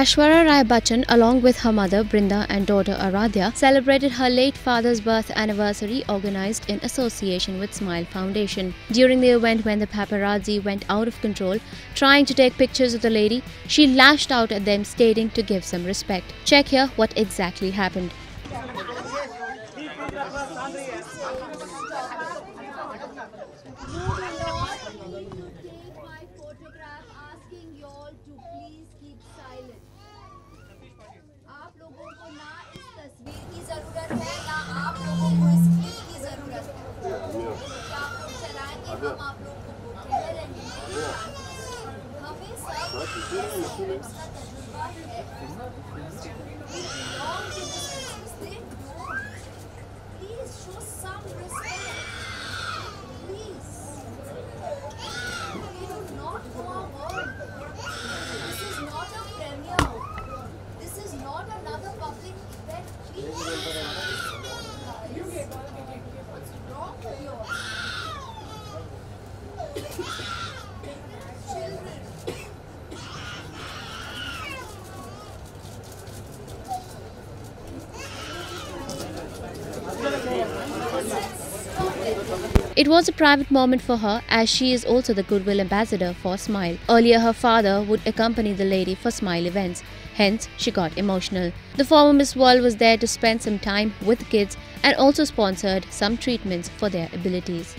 Aishwarya Rai Bachchan, along with her mother Brinda and daughter Aradhya, celebrated her late father's birth anniversary organized in association with Smile Foundation. During the event, when the paparazzi went out of control trying to take pictures of the lady, she lashed out at them, stating to give some respect. Check here what exactly happened. Photograph asking you all to please keep silent. आप लोगों को ना इस तस्वीर की जरूरत है, ना आप लोगों को इसकी की जरूरत है। आप लोग चलाएंगे, हम आप लोगों को कह रहेंगे। हमें सब एक्सपीरियंस का तजुर्बा है। Please show some respect. It was a private moment for her, as she is also the goodwill ambassador for Smile. Earlier, her father would accompany the lady for Smile events, hence she got emotional. The former Miss World was there to spend some time with the kids and also sponsored some treatments for their abilities.